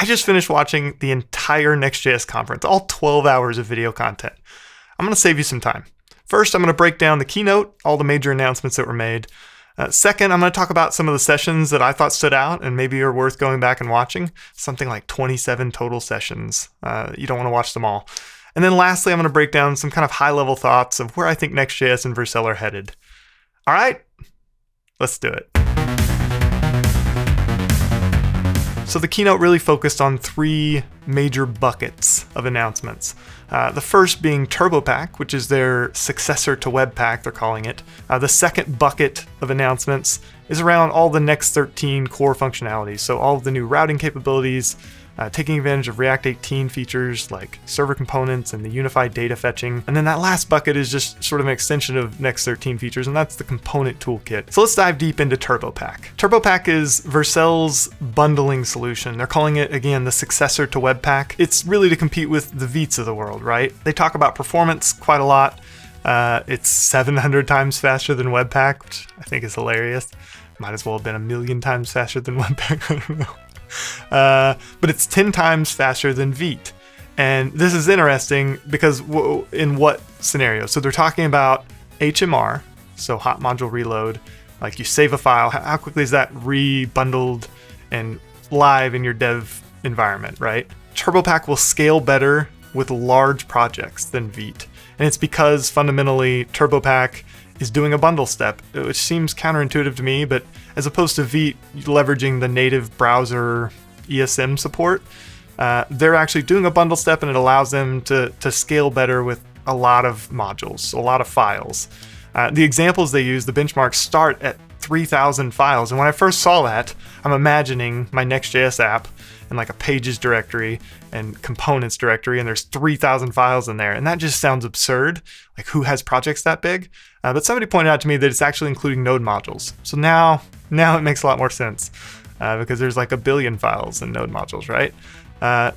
I just finished watching the entire Next.js conference, all 12 hours of video content. I'm going to save you some time. First, I'm going to break down the keynote, all the major announcements that were made. Second, I'm going to talk about some of the sessions that I thought stood out and maybe are worth going back and watching. Something like 27 total sessions. You don't want to watch them all. And then lastly, I'm going to break down some kind of high-level thoughts of where I think Next.js and Vercel are headed. All right, let's do it. So the keynote really focused on three major buckets of announcements. The first being TurboPack, which is their successor to Webpack, they're calling it. The second bucket of announcements is around all the Next 13 core functionalities. So all of the new routing capabilities, taking advantage of React 18 features like server components and the unified data fetching. And then that last bucket is just sort of an extension of Next 13 features, and that's the component toolkit. So let's dive deep into TurboPack. TurboPack is Vercel's bundling solution. They're calling it, again, the successor to Webpack. It's really to compete with the Vites of the world, right? They talk about performance quite a lot. It's 700 times faster than Webpack, which I think is hilarious. Might as well have been 1,000,000 times faster than Webpack, I don't know. But it's 10 times faster than Vite. And this is interesting because in what scenario? So they're talking about HMR, so hot module reload, like you save a file, how quickly is that rebundled and live in your dev environment, right? TurboPack will scale better with large projects than Vite. And it's because fundamentally TurboPack is doing a bundle step, which seems counterintuitive to me, but as opposed to Vite leveraging the native browser ESM support, they're actually doing a bundle step, and it allows them to scale better with a lot of modules, a lot of files. The examples they use, the benchmarks, start at 3,000 files, and when I first saw that, I'm imagining my Next.js app and like a pages directory and components directory, and there's 3,000 files in there. And that just sounds absurd. Like, who has projects that big? But somebody pointed out to me that it's actually including node modules. So now it makes a lot more sense because there's like 1 billion files in node modules, right?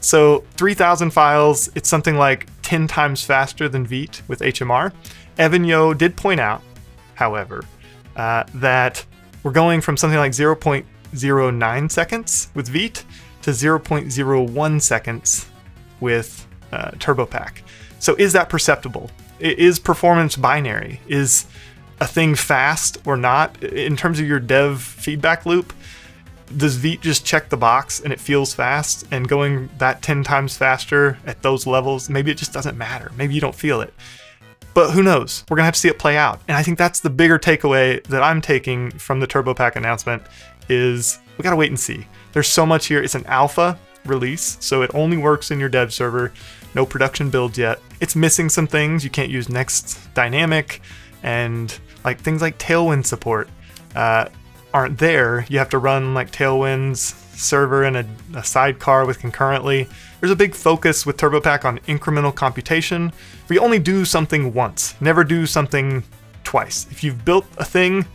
So 3,000 files, it's something like 10 times faster than Vite with HMR. Evan Yeo did point out, however, that we're going from something like 0.09 seconds with Vite to 0.01 seconds with TurboPack. So is that perceptible? Is performance binary? Is a thing fast or not? In terms of your dev feedback loop, does Vite just check the box and it feels fast, and going that 10 times faster at those levels, maybe it just doesn't matter. Maybe you don't feel it. But who knows? We're gonna have to see it play out. And I think that's the bigger takeaway that I'm taking from the TurboPack announcement is we gotta wait and see. There's so much here. It's an alpha release, so it only works in your dev server. No production builds yet. It's missing some things. You can't use Next Dynamic, and like things like Tailwind support aren't there. You have to run like Tailwind's server and a sidecar with concurrently. There's a big focus with TurboPack on incremental computation. We only do something once, never do something twice. If you've built a thing,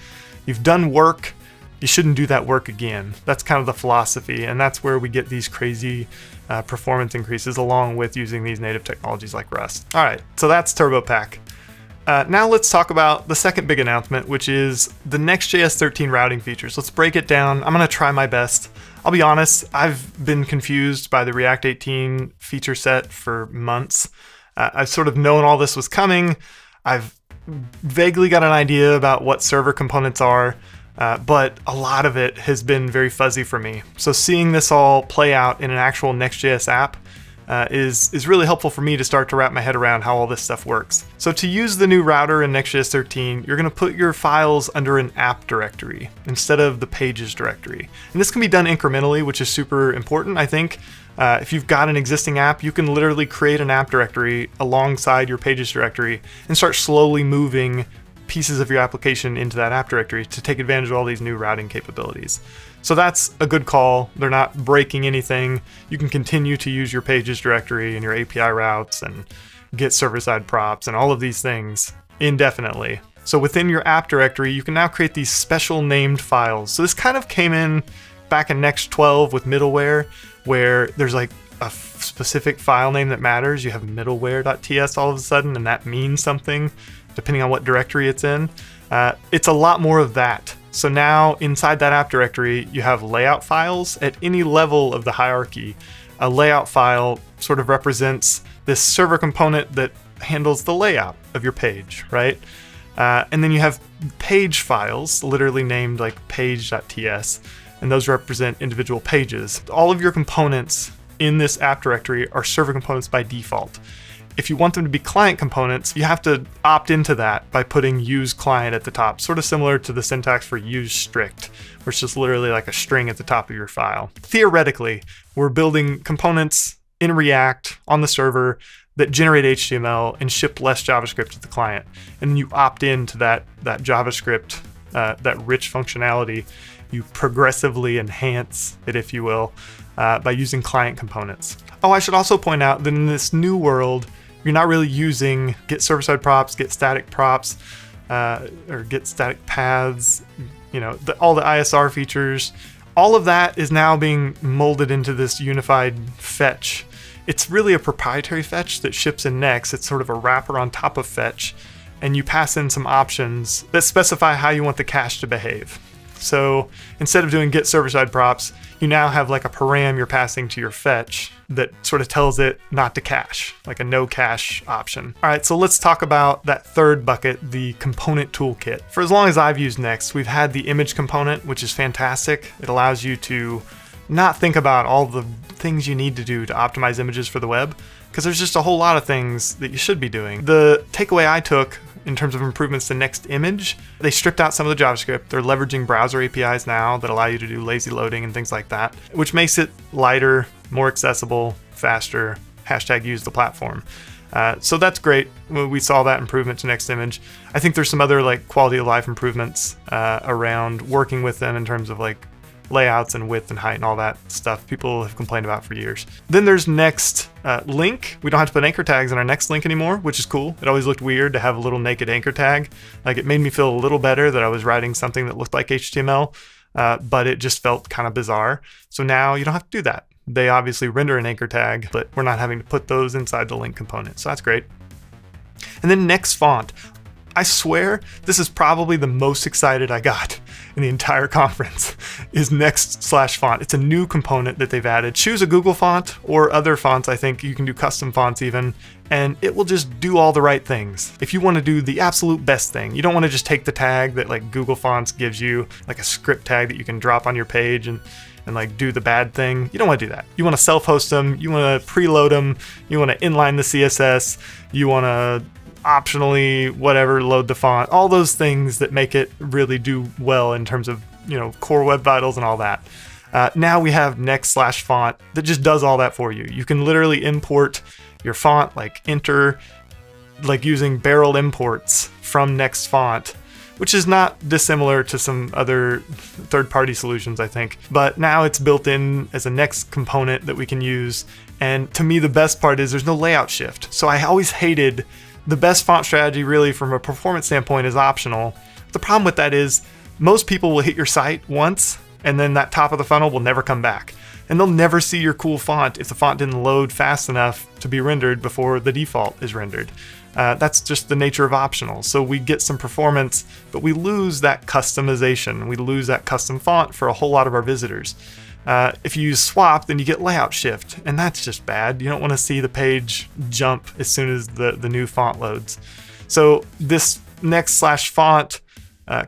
you've done work, you shouldn't do that work again. That's kind of the philosophy, and that's where we get these crazy performance increases along with using these native technologies like Rust. All right, so that's TurboPack. Now let's talk about the second big announcement, which is the Next.js 13 routing features. Let's break it down. I'm gonna try my best. I'll be honest, I've been confused by the React 18 feature set for months. I've sort of known all this was coming. I've vaguely got an idea about what server components are, but a lot of it has been very fuzzy for me. So seeing this all play out in an actual Next.js app is really helpful for me to start to wrap my head around how all this stuff works. So to use the new router in Next.js 13, you're gonna put your files under an app directory instead of the pages directory. And this can be done incrementally, which is super important, I think. If you've got an existing app, you can literally create an app directory alongside your pages directory and start slowly moving pieces of your application into that app directory to take advantage of all these new routing capabilities. So that's a good call. They're not breaking anything. You can continue to use your pages directory and your API routes and get server-side props and all of these things indefinitely. So within your app directory, you can now create these special named files. So this kind of came in back in Next 12 with middleware, where there's like a specific file name that matters. You have middleware.ts all of a sudden, and that means something depending on what directory it's in. It's a lot more of that. So now inside that app directory, you have layout files at any level of the hierarchy. A layout file sort of represents this server component that handles the layout of your page, right? And then you have page files, literally named like page.ts, and those represent individual pages. All of your components in this app directory are server components by default. If you want them to be client components, you have to opt into that by putting use client at the top, sort of similar to the syntax for use strict, where it's just literally like a string at the top of your file. Theoretically, we're building components in React on the server that generate HTML and ship less JavaScript to the client. And then you opt into that JavaScript, that rich functionality. You progressively enhance it, if you will, by using client components. Oh, I should also point out that in this new world, you're not really using get server-side props, get static props, or get static paths, you know, all the ISR features. All of that is now being molded into this unified fetch. It's really a proprietary fetch that ships in Next. It's sort of a wrapper on top of fetch, and you pass in some options that specify how you want the cache to behave. So instead of doing get server-side props, you now have like a param you're passing to your fetch that sort of tells it not to cache, like a no cache option. All right, so let's talk about that third bucket, the component toolkit. For as long as I've used Next, we've had the image component, which is fantastic. It allows you to not think about all the things you need to do to optimize images for the web, because there's just a whole lot of things that you should be doing. The takeaway I took in terms of improvements to Next Image, they stripped out some of the JavaScript. They're leveraging browser APIs now that allow you to do lazy loading and things like that, which makes it lighter, more accessible, faster, hashtag use the platform. So that's great. We saw that improvement to Next Image. I think there's some other like quality of life improvements around working with them in terms of like layouts and width and height and all that stuff people have complained about for years. Then there's Next link. We don't have to put anchor tags on our Next link anymore, which is cool. It always looked weird to have a little naked anchor tag. Like it made me feel a little better that I was writing something that looked like HTML, but it just felt kind of bizarre. So now you don't have to do that. They obviously render an anchor tag, but we're not having to put those inside the link component. So that's great. And then Next font. I swear this is probably the most excited I got in the entire conference is Next/font. It's a new component that they've added. Choose a Google font or other fonts. I think you can do custom fonts even, and it will just do all the right things. If you want to do the absolute best thing, you don't want to just take the tag that like Google Fonts gives you, like a script tag that you can drop on your page and like do the bad thing. You don't want to do that. You want to self-host them. You want to preload them. You want to inline the CSS. You want to optionally whatever load the font, all those things that make it really do well in terms of, you know, core web vitals and all that. Now we have Next/font that just does all that for you. You can literally import your font, like enter, like using barrel imports from Next font, which is not dissimilar to some other third-party solutions, I think. But now it's built in as a Next component that we can use. And to me, the best part is there's no layout shift. So I always hated the best font strategy really from a performance standpoint is optional. The problem with that is most people will hit your site once and then that top of the funnel will never come back. And they'll never see your cool font if the font didn't load fast enough to be rendered before the default is rendered. That's just the nature of optional. So we get some performance, but we lose that customization. We lose that custom font for a whole lot of our visitors. If you use swap, then you get layout shift, and that's just bad. You don't want to see the page jump as soon as the new font loads. So this Next/font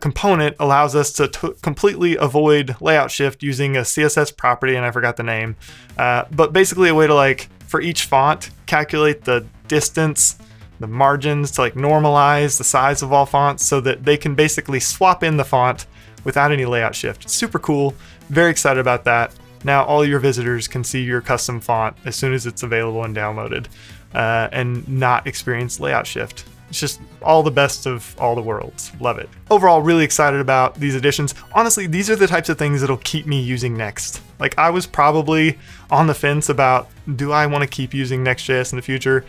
component allows us to completely avoid layout shift using a CSS property, and I forgot the name, but basically a way to like, for each font, calculate the distance, the margins to like normalize the size of all fonts so that they can basically swap in the font without any layout shift. It's super cool. Very excited about that. Now all your visitors can see your custom font as soon as it's available and downloaded and not experience layout shift. It's just all the best of all the worlds. Love it. Overall, really excited about these additions. Honestly, these are the types of things that'll keep me using Next. Like I was probably on the fence about, do I want to keep using Next.js in the future?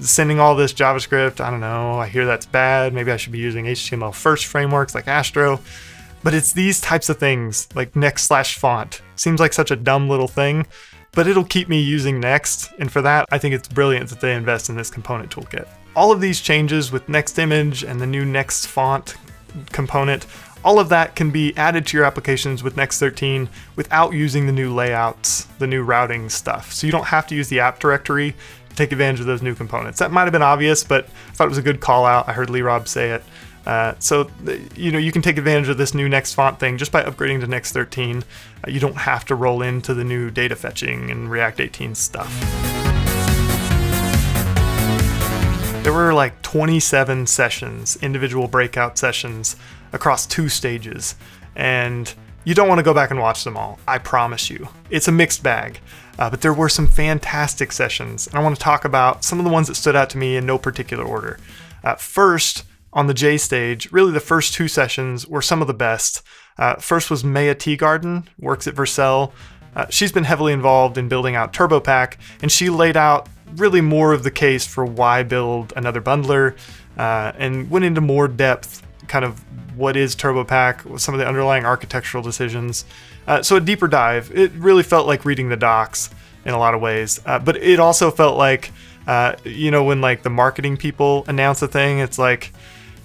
Sending all this JavaScript, I don't know, I hear that's bad. Maybe I should be using HTML first frameworks like Astro. But it's these types of things, like Next/font. Seems like such a dumb little thing, but it'll keep me using Next. And for that, I think it's brilliant that they invest in this component toolkit. All of these changes with Next Image and the new Next font component All of that can be added to your applications with Next 13 without using the new layouts, the new routing stuff. So you don't have to use the app directory to take advantage of those new components. That might have been obvious, but I thought it was a good call out. I heard Lee Rob say it. So you can take advantage of this new Next font thing just by upgrading to Next 13. You don't have to roll into the new data fetching and React 18 stuff. There were like 27 sessions, individual breakout sessions across 2 stages, and you don't want to go back and watch them all, I promise you. It's a mixed bag, but there were some fantastic sessions, and I want to talk about some of the ones that stood out to me in no particular order. First, on the J stage, really the first 2 sessions were some of the best. First was Maya Tegarden, works at Vercel. She's been heavily involved in building out TurboPack, and she laid out really more of the case for why build another bundler, and went into more depth, kind of what is TurboPack, some of the underlying architectural decisions. So a deeper dive. It really felt like reading the docs in a lot of ways, but it also felt like, you know, when like the marketing people announce a thing, it's like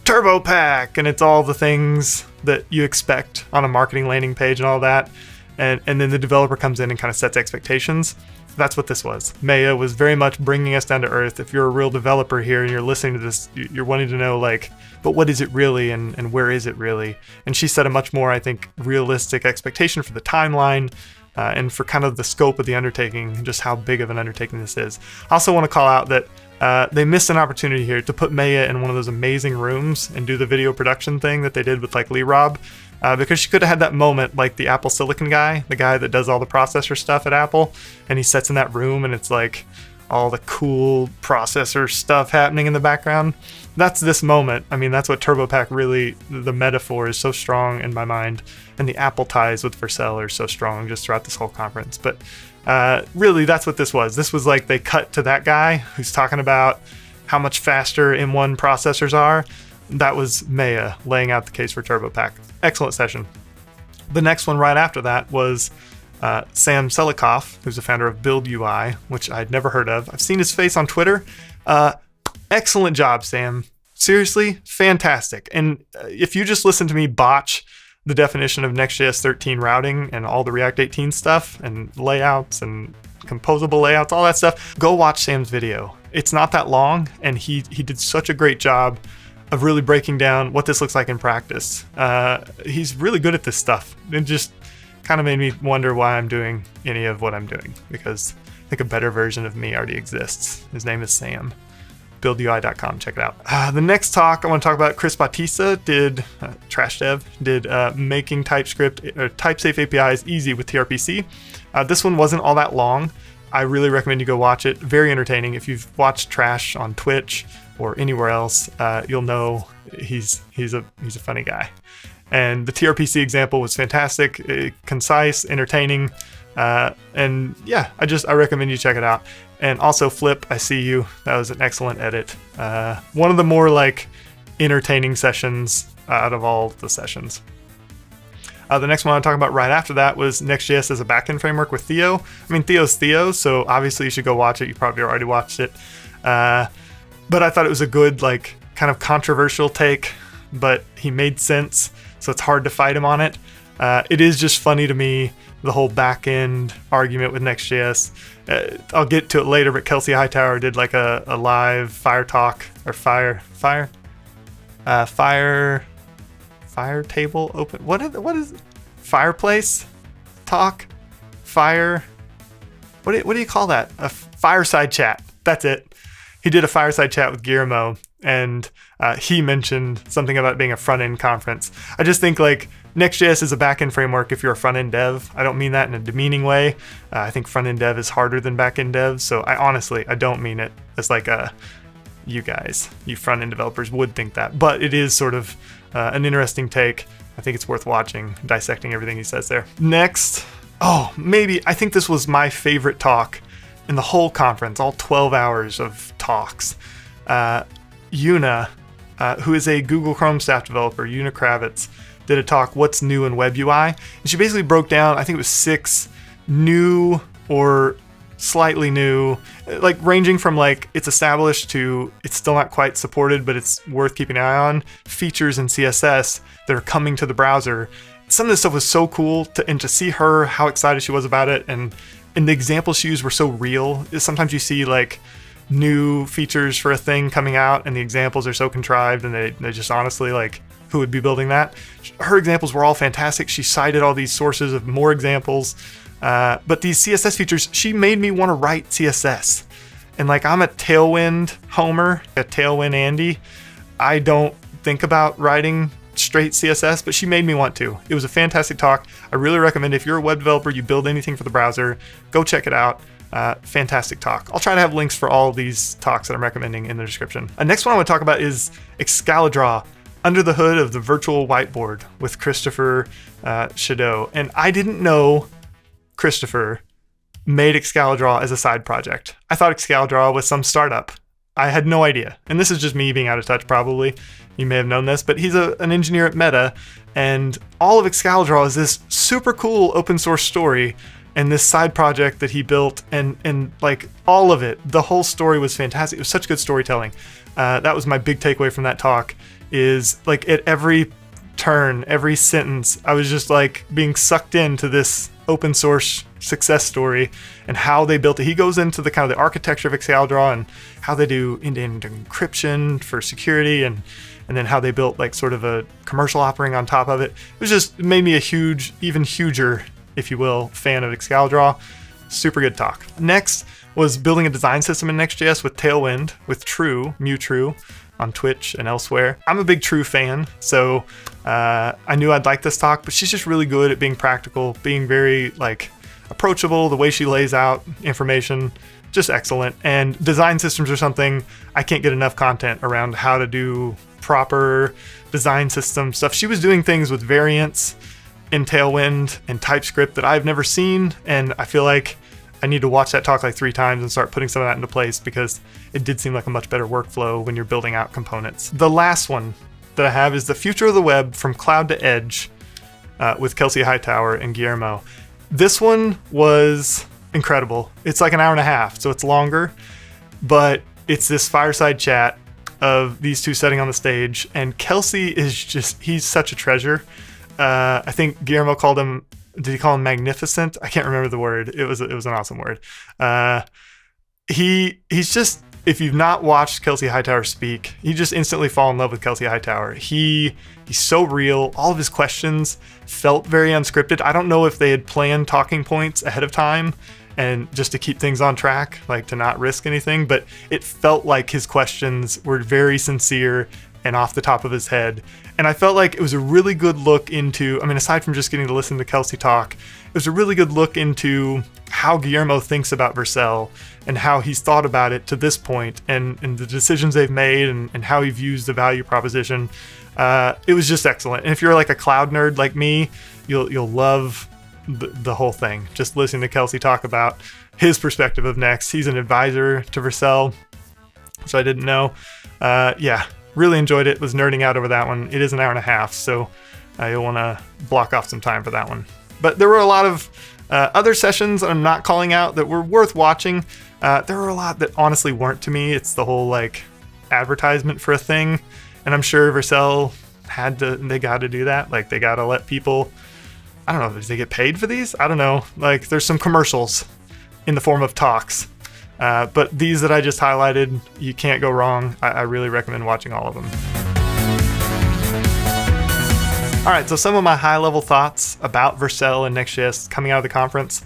TurboPack, and it's all the things that you expect on a marketing landing page and all that. And then the developer comes in and kind of sets expectations. That's what this was. Maya was very much bringing us down to earth. If you're a real developer here and you're listening to this, you're wanting to know like, but what is it really and where is it really? And she set a much more, I think, realistic expectation for the timeline and for kind of the scope of the undertaking and just how big of an undertaking this is. I also want to call out that they missed an opportunity here to put Maya in one of those amazing rooms and do the video production thing that they did with like Lee Rob. Because she could have had that moment like the Apple Silicon guy, the guy that does all the processor stuff at Apple, and he sits in that room and it's like all the cool processor stuff happening in the background. That's this moment. I mean, that's what TurboPack really, the metaphor is so strong in my mind, and the Apple ties with Vercel are so strong just throughout this whole conference. But really, that's what this was. This was like they cut to that guy who's talking about how much faster M1 processors are. That was Maya laying out the case for TurboPack. Excellent session. The next one right after that was Sam Selikoff, who's the founder of Build UI, which I'd never heard of. I've seen his face on Twitter. Excellent job, Sam. Seriously, fantastic. And if you just listen to me botch the definition of Next.js 13 routing and all the React 18 stuff and layouts and composable layouts, all that stuff, go watch Sam's video. It's not that long, and he did such a great job of really breaking down what this looks like in practice. He's really good at this stuff. It just kind of made me wonder why I'm doing any of what I'm doing, because I think a better version of me already exists. His name is Sam. BuildUI.com, check it out. The next talk I want to talk about, Chris Bautista did, Trash Dev, did making TypeScript or type-safe APIs easy with TRPC. This one wasn't all that long. I really recommend you go watch it. Very entertaining. If you've watched Trash on Twitch or anywhere else, you'll know he's a funny guy. And the TRPC example was fantastic, concise, entertaining, and yeah, I recommend you check it out. And also Flip, I see you. That was an excellent edit. One of the more like entertaining sessions out of all the sessions. The next one I'm talking about right after that was Next.js as a backend framework with Theo. I mean, Theo's Theo, so obviously you should go watch it. You probably already watched it. But I thought it was a good, like, kind of controversial take, but he made sense, so it's hard to fight him on it. It is just funny to me, the whole back-end argument with Next.js. I'll get to it later, but Kelsey Hightower did like a live fire talk, or fire table open, what is it? Fireplace talk, fire, what do you call that? A fireside chat, that's it. He did a fireside chat with Guillermo, and he mentioned something about being a front-end conference. I just think like Next.js is a back-end framework if you're a front-end dev. I don't mean that in a demeaning way. I think front-end dev is harder than back-end dev, so I honestly don't mean it as like you guys, you front-end developers would think that, but it is sort of an interesting take. I think it's worth watching, dissecting everything he says there. Next, I think this was my favorite talk in the whole conference, all 12 hours of talks. Una, who is a Google Chrome staff developer, Una Kravets, did a talk, What's New in Web UI? And she basically broke down, I think it was 6 new or slightly new, like ranging from like it's established to it's still not quite supported, but it's worth keeping an eye on, features in CSS that are coming to the browser. Some of this stuff was so cool, and to see her, how excited she was about it, and the examples she used were so real. Sometimes you see like new features for a thing coming out and the examples are so contrived and they just honestly like, who would be building that? Her examples were all fantastic. She cited all these sources of more examples. But these CSS features, she made me want to write CSS. And like, I'm a Tailwind homer, a Tailwind Andy. I don't think about writing straight CSS, but she made me want to. It was a fantastic talk. I really recommend if you're a web developer, you build anything for the browser, go check it out. Fantastic talk. I'll try to have links for all of these talks that I'm recommending in the description. Next one I want to talk about is Excalidraw, under the hood of the virtual whiteboard with Christopher Chadeau. And I didn't know Christopher made Excalidraw as a side project. I thought Excalidraw was some startup. I had no idea. And this is just me being out of touch probably. You may have known this, but he's an engineer at Meta, and all of Excalidraw is this super cool open source story and this side project that he built, and like all of it, the whole story was fantastic. It was such good storytelling. That was my big takeaway from that talk, is like at every turn, every sentence, I was just like being sucked into this open source success story and how they built it. He goes into the kind of the architecture of Excalidraw and how they do end-to-end encryption for security, and then how they built like sort of a commercial offering on top of it. It was just, it made me a huge, even huger, if you will, fan of Excalidraw. Super good talk. Next was building a design system in Next.js with Tailwind, with MuTrue on Twitch and elsewhere. I'm a big True fan, so I knew I'd like this talk, but she's just really good at being practical, being very like approachable, the way she lays out information, just excellent. And design systems are something I can't get enough content around, how to do proper design system stuff. She was doing things with variants in Tailwind and TypeScript that I've never seen, and I feel like I need to watch that talk like 3 times and start putting some of that into place, because it did seem like a much better workflow when you're building out components. The last one that I have is the future of the web from cloud to edge with Kelsey Hightower and Guillermo. This one was incredible. It's like an hour and a half, so it's longer, but it's this fireside chat of these two sitting on the stage, and Kelsey is just, he's such a treasure. I think Guillermo called him, did he call him magnificent? I can't remember the word. It was an awesome word. He's just, if you've not watched Kelsey Hightower speak, you just instantly fall in love with Kelsey Hightower. He's so real. All of his questions felt very unscripted. I don't know if they had planned talking points ahead of time and just to keep things on track, like to not risk anything, but it felt like his questions were very sincere and off the top of his head. And I felt like it was a really good look into, I mean, aside from just getting to listen to Kelsey talk, it was a really good look into how Guillermo thinks about Vercel and how he's thought about it to this point, and the decisions they've made, and how he views the value proposition. It was just excellent. And if you're like a cloud nerd like me, you'll love the whole thing. Just listening to Kelsey talk about his perspective of Next. He's an advisor to Vercel, which I didn't know. Yeah. Really enjoyed it, was nerding out over that one. It is an hour and a half, so you'll wanna block off some time for that one. But there were a lot of other sessions I'm not calling out that were worth watching. There were a lot that honestly weren't to me. It's the whole like advertisement for a thing. And I'm sure Vercel they gotta do that. Like they gotta let people, I don't know, did they get paid for these? I don't know. Like there's some commercials in the form of talks. But these that I just highlighted, you can't go wrong. I really recommend watching all of them. All right, so some of my high-level thoughts about Vercel and Next.js coming out of the conference.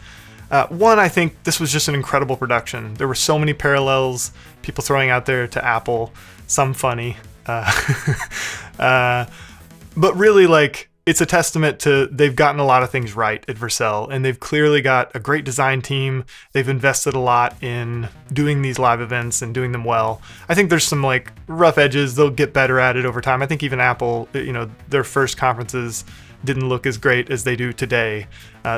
One, I think this was just an incredible production. There were so many parallels, people throwing out there to Apple, some funny. But really, like, it's a testament to, they've gotten a lot of things right at Vercel, and they've clearly got a great design team. They've invested a lot in doing these live events and doing them well. I think there's some like rough edges. They'll get better at it over time. I think even Apple, you know, their first conferences didn't look as great as they do today.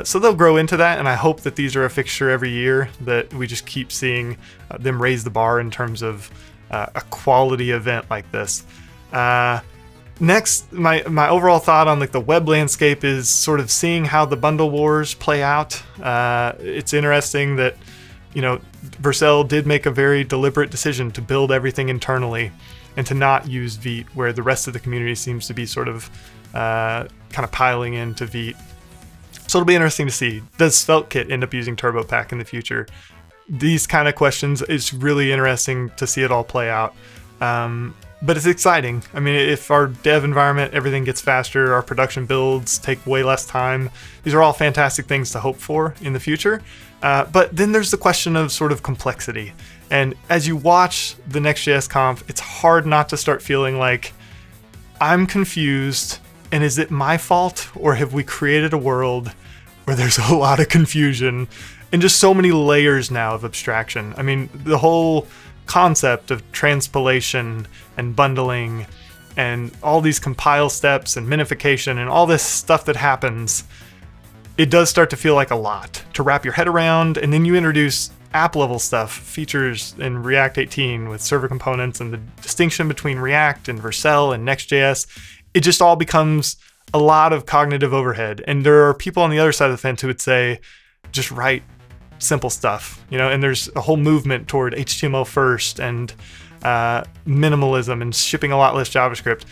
So they'll grow into that. And I hope that these are a fixture every year, that we just keep seeing them raise the bar in terms of a quality event like this. Next, my overall thought on like the web landscape is sort of seeing how the bundle wars play out. It's interesting that you know, Vercel did make a very deliberate decision to build everything internally and to not use Vite, where the rest of the community seems to be sort of kind of piling into Vite. So it'll be interesting to see, does SvelteKit end up using TurboPack in the future? These kind of questions, it's really interesting to see it all play out. But it's exciting. I mean, if our dev environment, everything gets faster, our production builds take way less time. These are all fantastic things to hope for in the future. But then there's the question of sort of complexity. And as you watch the Next.js conf, it's hard not to start feeling like, I'm confused, and is it my fault? Or have we created a world where there's a lot of confusion and just so many layers now of abstraction? I mean, the whole concept of transpilation and bundling and all these compile steps and minification and all this stuff that happens, it does start to feel like a lot to wrap your head around. And then you introduce app level stuff, features in React 18 with server components and the distinction between React and Vercel and Next.js. It just all becomes a lot of cognitive overhead. And there are people on the other side of the fence who would say, just write simple stuff, you know, and there's a whole movement toward HTML first and minimalism and shipping a lot less JavaScript.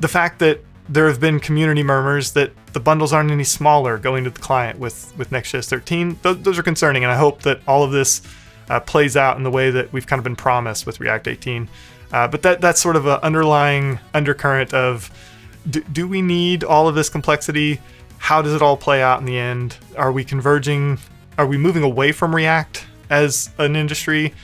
The fact that there have been community murmurs that the bundles aren't any smaller going to the client with Next.js 13, those are concerning, and I hope that all of this plays out in the way that we've kind of been promised with React 18. But that's sort of an underlying undercurrent of, do we need all of this complexity? How does it all play out in the end? Are we converging? Are we moving away from React as an industry,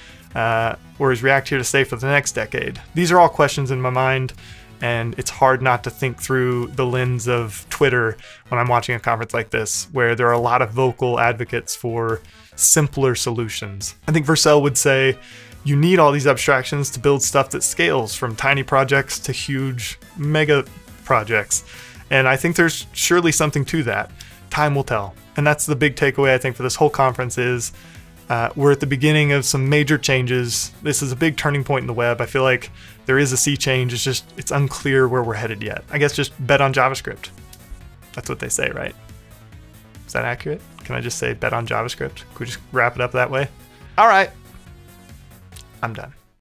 or is React here to stay for the next decade? These are all questions in my mind, and it's hard not to think through the lens of Twitter when I'm watching a conference like this, where there are a lot of vocal advocates for simpler solutions. I think Vercel would say, you need all these abstractions to build stuff that scales from tiny projects to huge mega projects. And I think there's surely something to that. Time will tell. And that's the big takeaway, I think, for this whole conference is we're at the beginning of some major changes. This is a big turning point in the web. I feel like there is a sea change. It's just, it's unclear where we're headed yet. I guess just bet on JavaScript. That's what they say, right? Is that accurate? Can I just say bet on JavaScript? Could we just wrap it up that way? All right, I'm done.